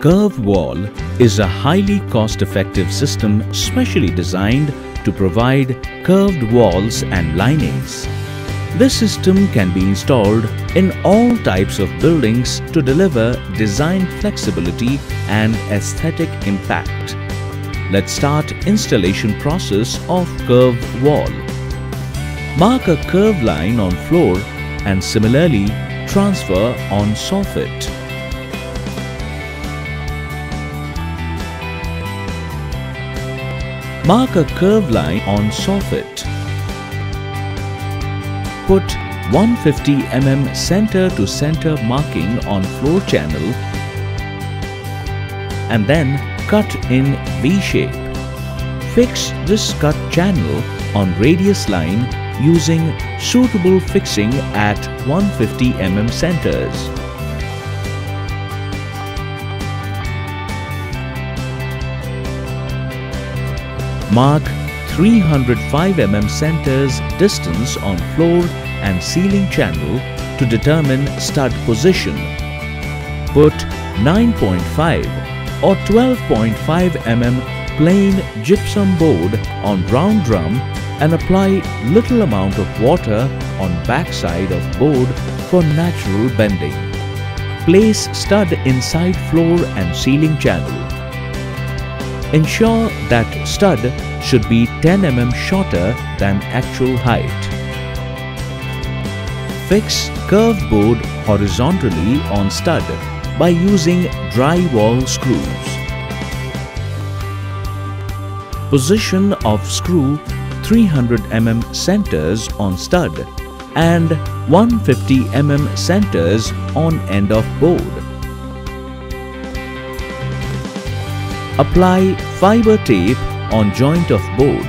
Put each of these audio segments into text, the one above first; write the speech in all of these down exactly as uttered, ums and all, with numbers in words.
Curve wall is a highly cost-effective system specially designed to provide curved walls and linings. This system can be installed in all types of buildings to deliver design flexibility and aesthetic impact. Let's start installation process of curve wall. Mark a curve line on floor and similarly transfer on soffit. Mark a curve line on soffit. Put one hundred fifty millimeters center to center marking on floor channel and then cut in V shape. Fix this cut channel on radius line using suitable fixing at one hundred fifty millimeter centers. Mark three hundred five millimeter centers distance on floor and ceiling channel to determine stud position. Put nine point five or twelve point five millimeter plain gypsum board on round drum and apply little amount of water on backside of board for natural bending. Place stud inside floor and ceiling channel. Ensure that stud should be ten millimeters shorter than actual height. Fix curved board horizontally on stud by using drywall screws. Position of screw three hundred millimeter centers on stud and one hundred fifty millimeter centers on end of board. Apply fiber tape on joint of board.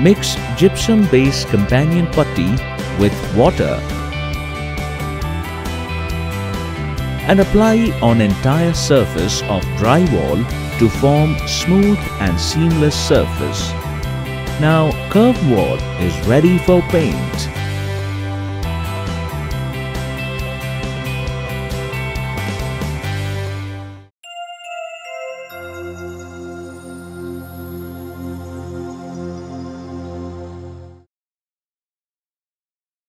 Mix gypsum base companion putty with water and apply on entire surface of drywall to form smooth and seamless surface. Now curve wall is ready for paint.